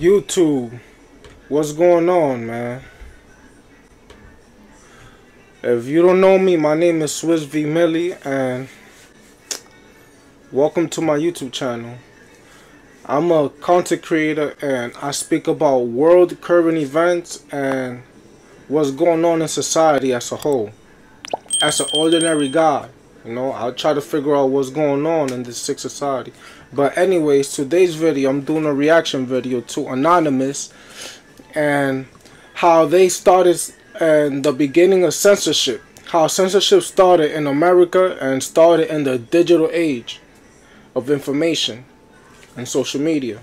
YouTube, what's going on, man? If you don't know me, my name is Swiss V. Millie, and welcome to my YouTube channel. I'm a content creator, and I speak about world current events and what's going on in society as a whole. As an ordinary guy, you know, I'll try to figure out what's going on in this sick society. But anyways, today's video, I'm doing a reaction video to Anonymous and how they started and the beginning of censorship. How censorship started in America and started in the digital age of information and social media.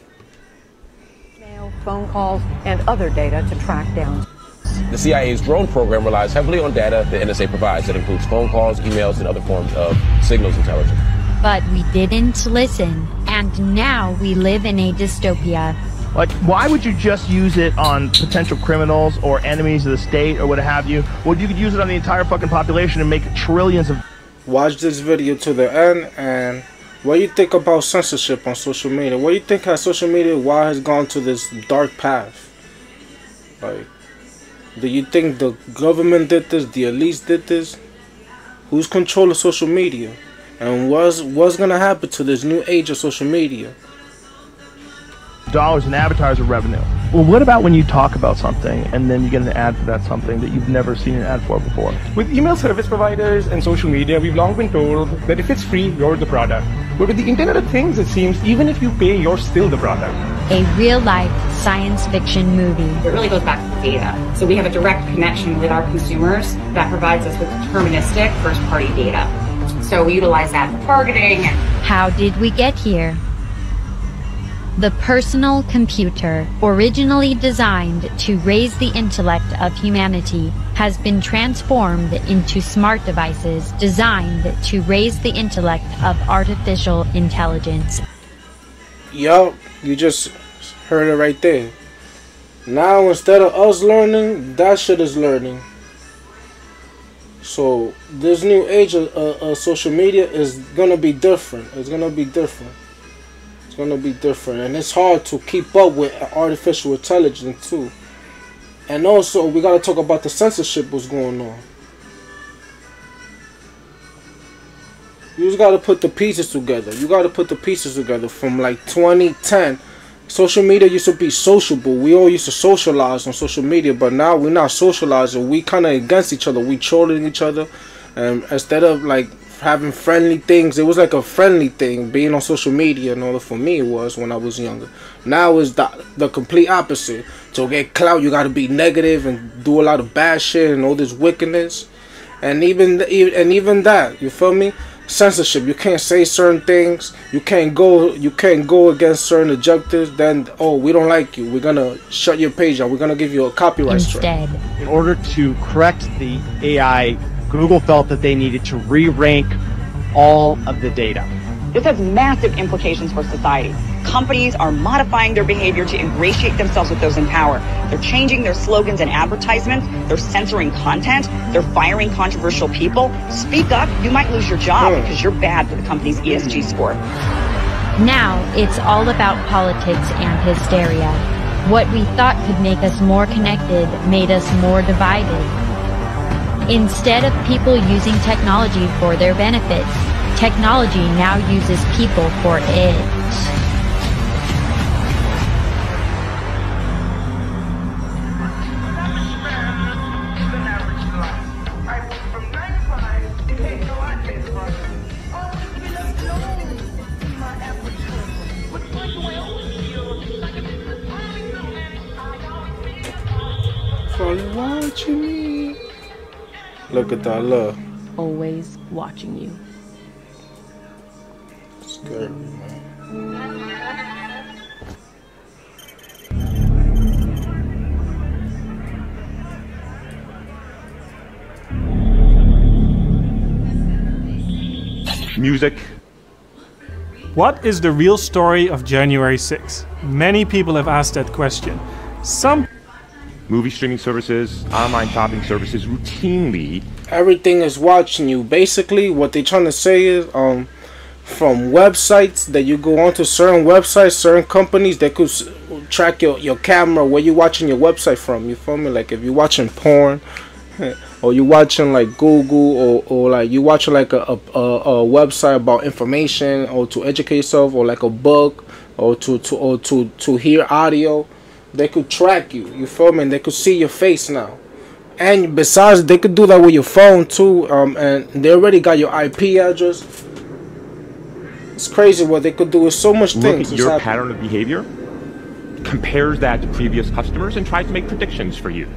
Mail, phone calls, and other data to track down. The CIA's drone program relies heavily on data the NSA provides. That includes phone calls, emails, and other forms of signals intelligence. But we didn't listen, and now we live in a dystopia. Like, why would you just use it on potential criminals or enemies of the state or what have you? Well, you could use it on the entire fucking population and make trillions of... Watch this video to the end, and what do you think about censorship on social media? What do you think has social media, why has gone to this dark path? Like... do you think the government did this? The elites did this? Who's controlling social media? And what's gonna happen to this new age of social media? Dollars in advertiser revenue. Well, what about when you talk about something and then you get an ad for that something that you've never seen an ad for before? With email service providers and social media, we've long been told that if it's free, you're the product. But with the Internet of Things, it seems even if you pay, you're still the product. A real-life science fiction movie. It really goes back to data. So we have a direct connection with our consumers that provides us with deterministic first-party data. So we utilize that for targeting. How did we get here? The personal computer, originally designed to raise the intellect of humanity, has been transformed into smart devices designed to raise the intellect of artificial intelligence. Yup, you just heard it right there. Now instead of us learning, that shit is learning. So this new age of social media is gonna be different. It's gonna be different. It's gonna be different, and it's hard to keep up with artificial intelligence too. And also we gotta talk about the censorship, what's going on. You just gotta put the pieces together. You gotta put the pieces together from like 2010. Social media used to be sociable. We all used to socialize on social media, but now we're not socializing. We kind of against each other. We trolling each other. And instead of like having friendly things, it was like a friendly thing being on social media and all that. For me, it was when I was younger. Now it's the complete opposite. To get clout, you gotta be negative and do a lot of bad shit and all this wickedness. And even that, you feel me? Censorship. You can't say certain things. You can't go against certain objectives. Then, oh, we don't like you, we're gonna shut your page out, we're gonna give you a copyright strike. In order to correct the AI, Google felt that they needed to re-rank all of the data. This has massive implications for society. Companies are modifying their behavior to ingratiate themselves with those in power. They're changing their slogans and advertisements. They're censoring content. They're firing controversial people. Speak up, you might lose your job because you're bad for the company's ESG score. Now it's all about politics and hysteria. What we thought could make us more connected made us more divided. Instead of people using technology for their benefits, technology now uses people for it. Watching me. Look at that, look. Always watching you. Scary, man. Music. What is the real story of January 6? Many people have asked that question. Some movie streaming services, online shopping services, routinely. Everything is watching you. Basically, what they're trying to say is, from websites that you go onto, certain websites, certain companies that could track your camera, where you watching your website from, you feel me? Like if you're watching porn or you watching like Google, or like you watching like a website about information, or to educate yourself, or like a book, or to hear audio, they could track you, you feel me? And they could see your face now. And besides, they could do that with your phone too, and they already got your IP address. It's crazy what they could do with so much things. Look at your pattern of behavior, compares that to previous customers, and tries to make predictions for you.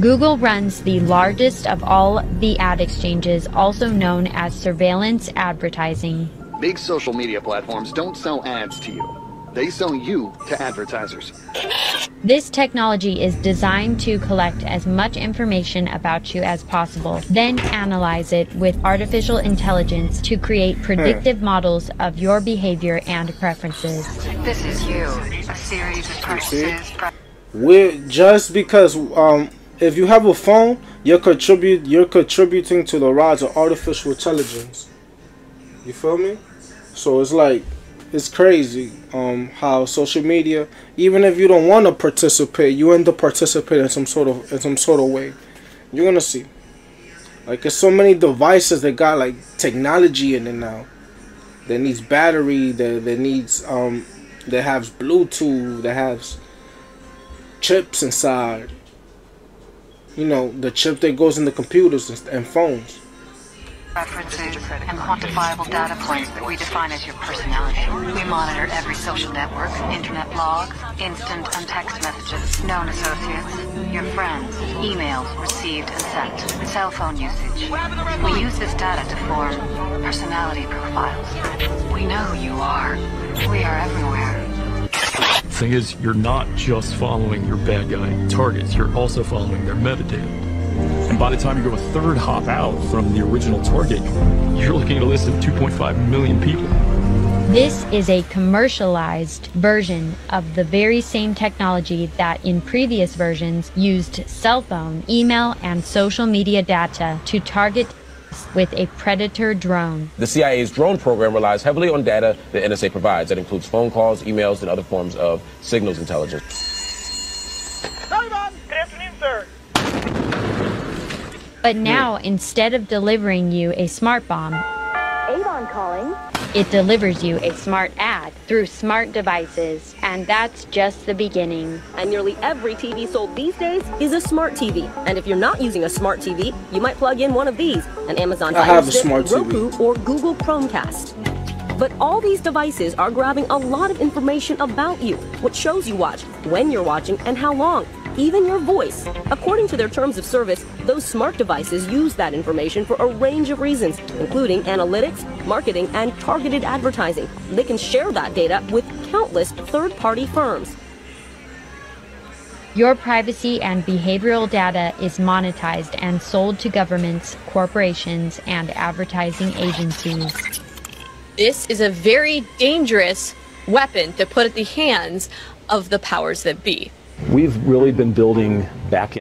Google runs the largest of all the ad exchanges, also known as surveillance advertising. Big social media platforms don't sell ads to you. They sell you to advertisers. This technology is designed to collect as much information about you as possible, then analyze it with artificial intelligence to create predictive models of your behavior and preferences. This is you, a series of purchases. We're just because if you have a phone, you're contributing to the rise of artificial intelligence. You feel me? So it's like, it's crazy how social media, even if you don't want to participate, you end up participating in some sort of way. You're gonna see, like there's so many devices that got like technology in it now. That needs battery. That needs that has Bluetooth. That has chips inside. You know, the chip that goes in the computers and phones. References and quantifiable data points that we define as your personality. We monitor every social network, internet log, instant and text messages, known associates, your friends, emails received and sent, cell phone usage. We use this data to form personality profiles. We know who you are. We are everywhere. The thing is, you're not just following your bad guy targets, you're also following their metadata. And by the time you go a third hop out from the original target, you're looking at a list of 2.5 million people. This is a commercialized version of the very same technology that in previous versions used cell phone, email, and social media data to target with a predator drone. The CIA's drone program relies heavily on data the NSA provides. That includes phone calls, emails, and other forms of signals intelligence. Hi, Mom. Good afternoon, sir. But now, instead of delivering you a smart bomb, Avon calling, it delivers you a smart ad through smart devices. And that's just the beginning. And nearly every TV sold these days is a smart TV. And if you're not using a smart TV, you might plug in one of these, an Amazon Fire Stick, Roku, or Google Chromecast. But all these devices are grabbing a lot of information about you, what shows you watch, when you're watching, and how long. Even your voice. According to their terms of service, those smart devices use that information for a range of reasons, including analytics, marketing, and targeted advertising. They can share that data with countless third-party firms. Your privacy and behavioral data is monetized and sold to governments, corporations, and advertising agencies. This is a very dangerous weapon to put at the hands of the powers that be. We've really been building back